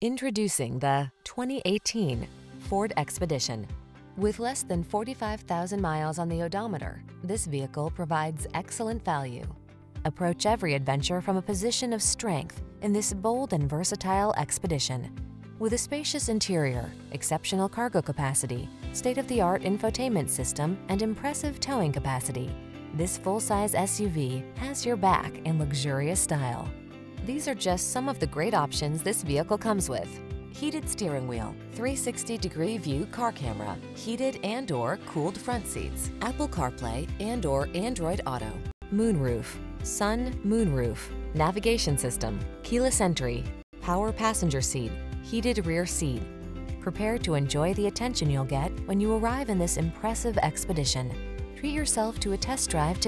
Introducing the 2018 Ford Expedition. With less than 45,000 miles on the odometer, this vehicle provides excellent value. Approach every adventure from a position of strength in this bold and versatile Expedition. With a spacious interior, exceptional cargo capacity, state-of-the-art infotainment system, and impressive towing capacity, this full-size SUV has your back in luxurious style. These are just some of the great options this vehicle comes with: heated steering wheel, 360-degree view car camera, heated and/or cooled front seats, Apple CarPlay and/or Android Auto, moonroof, sun moonroof, navigation system, keyless entry, power passenger seat, heated rear seat. Prepare to enjoy the attention you'll get when you arrive in this impressive Expedition. Treat yourself to a test drive today.